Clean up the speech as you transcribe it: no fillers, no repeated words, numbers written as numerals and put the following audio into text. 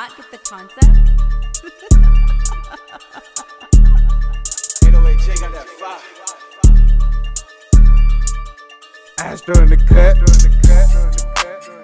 not get the concept? 808Jayy got that fire. Astro in the cut.